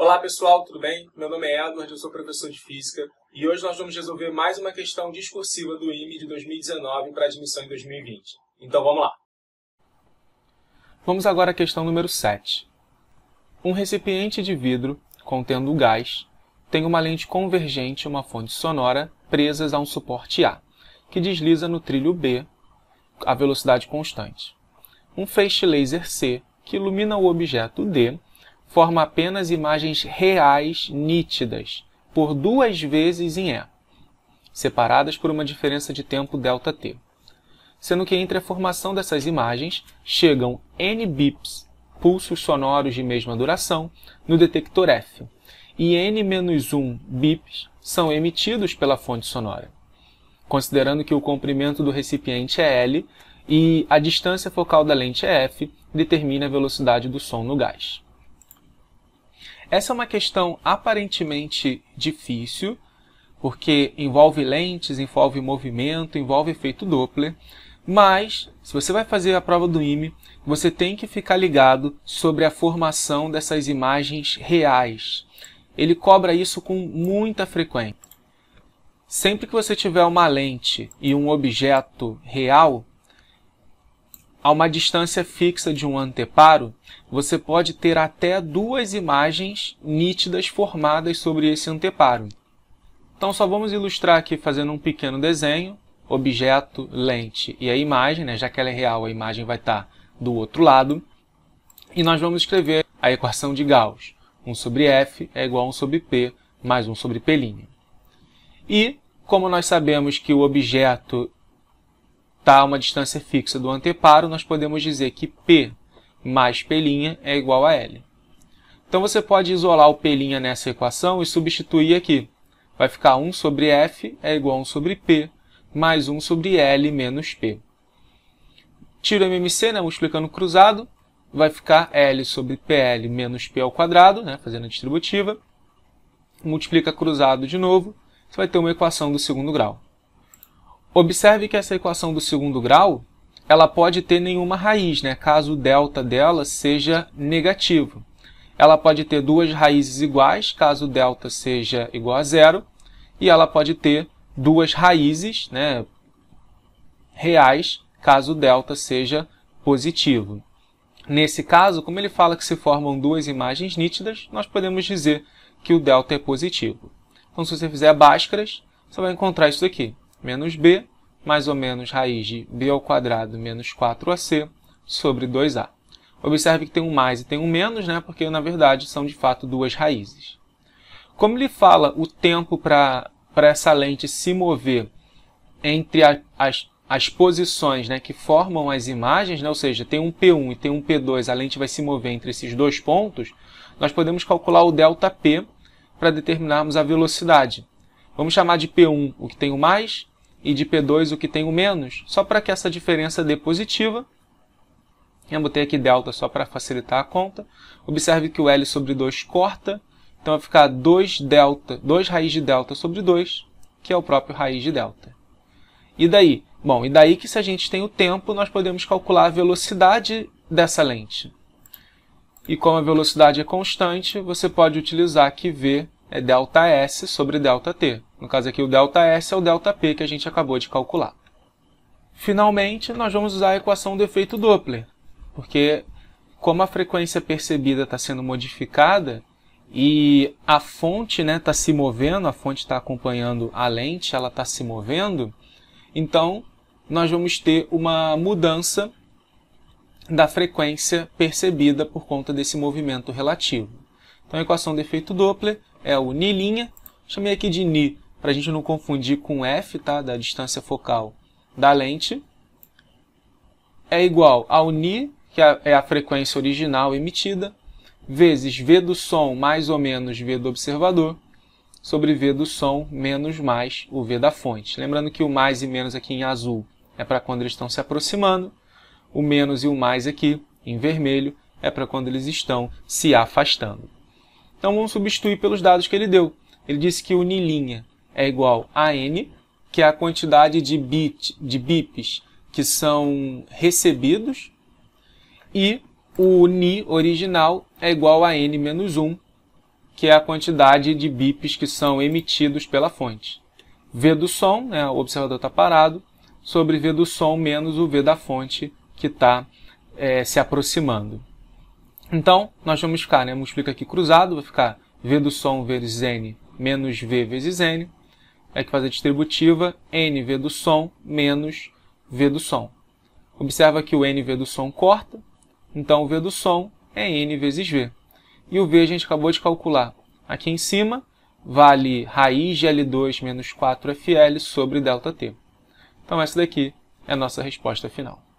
Olá pessoal, tudo bem? Meu nome é Edward, eu sou professor de Física e hoje nós vamos resolver mais uma questão discursiva do IME de 2019 para admissão em 2020. Então vamos lá! Vamos agora à questão número 7. Um recipiente de vidro contendo gás tem uma lente convergente e uma fonte sonora presas a um suporte A, que desliza no trilho B a velocidade constante. Um feixe laser C, que ilumina o objeto D, forma apenas imagens reais nítidas, por duas vezes em E, separadas por uma diferença de tempo ΔT, sendo que entre a formação dessas imagens chegam N bips, pulsos sonoros de mesma duração, no detector F, e N-1 bips são emitidos pela fonte sonora. Considerando que o comprimento do recipiente é L e a distância focal da lente é F, determina a velocidade do som no gás. Essa é uma questão aparentemente difícil, porque envolve lentes, envolve movimento, envolve efeito Doppler, mas se você vai fazer a prova do IME, você tem que ficar ligado sobre a formação dessas imagens reais. Ele cobra isso com muita frequência. Sempre que você tiver uma lente e um objeto real, a uma distância fixa de um anteparo, você pode ter até duas imagens nítidas formadas sobre esse anteparo. Então só vamos ilustrar aqui fazendo um pequeno desenho, objeto, lente e a imagem, já que ela é real, a imagem vai estar do outro lado. E nós vamos escrever a equação de Gauss. 1 sobre F é igual a 1 sobre P mais 1 sobre P'. E, como nós sabemos que o objeto está a uma distância fixa do anteparo, nós podemos dizer que P mais P' é igual a L. Então você pode isolar o P' nessa equação e substituir aqui. Vai ficar 1 sobre F é igual a 1 sobre P mais 1 sobre L menos P. Tiro o MMC, multiplicando cruzado, vai ficar L sobre PL menos P ao quadrado, fazendo a distributiva. Multiplica cruzado de novo, você vai ter uma equação do segundo grau. Observe que essa equação do segundo grau, ela pode ter nenhuma raiz, caso o delta dela seja negativo. Ela pode ter duas raízes iguais, caso o delta seja igual a zero. E ela pode ter duas raízes reais, caso o delta seja positivo. Nesse caso, como ele fala que se formam duas imagens nítidas, nós podemos dizer que o delta é positivo. Então, se você fizer Bhaskaras, você vai encontrar isso daqui. Menos b, mais ou menos raiz de b ao quadrado menos 4ac sobre 2a. Observe que tem um mais e tem um menos, porque, na verdade, são, de fato, duas raízes. Como ele fala o tempo para essa lente se mover entre as posições que formam as imagens, ou seja, tem um P1 e tem um P2, a lente vai se mover entre esses dois pontos, nós podemos calcular o ΔP para determinarmos a velocidade. Vamos chamar de P1 o que tem o mais e de P2 o que tem o menos, só para que essa diferença dê positiva. Eu botei aqui delta só para facilitar a conta. Observe que o L sobre 2 corta, então vai ficar 2 raiz de delta sobre 2, que é o próprio raiz de delta. E daí? Bom, e daí que se a gente tem o tempo, nós podemos calcular a velocidade dessa lente. E como a velocidade é constante, você pode utilizar que V é delta S sobre delta T. No caso aqui, o delta S é o delta P que a gente acabou de calcular. Finalmente, nós vamos usar a equação do efeito Doppler, porque como a frequência percebida está sendo modificada e a fonte está se movendo, a fonte está acompanhando a lente, ela está se movendo, então nós vamos ter uma mudança da frequência percebida por conta desse movimento relativo. Então, a equação do efeito Doppler é o Ni', chamei aqui de Ni para a gente não confundir com F, da distância focal da lente, é igual ao Ni, que é a frequência original emitida, vezes V do som mais ou menos V do observador, sobre V do som menos mais o V da fonte. Lembrando que o mais e menos aqui em azul é para quando eles estão se aproximando, o menos e o mais aqui em vermelho é para quando eles estão se afastando. Então, vamos substituir pelos dados que ele deu. Ele disse que o Ni' é igual a N, que é a quantidade de bips que são recebidos, e o Ni original é igual a N menos 1, que é a quantidade de bips que são emitidos pela fonte. V do som, né, o observador está parado, sobre V do som menos o V da fonte que está se aproximando. Então, nós vamos ficar, né, multiplica aqui cruzado, vai ficar V do som vezes N menos V vezes N, é que faz a distributiva NV do som menos V do som. Observa que o NV do som corta, então o V do som é N vezes V. E o V a gente acabou de calcular aqui em cima, vale raiz de L2 menos 4FL sobre ΔT. Então essa daqui é a nossa resposta final.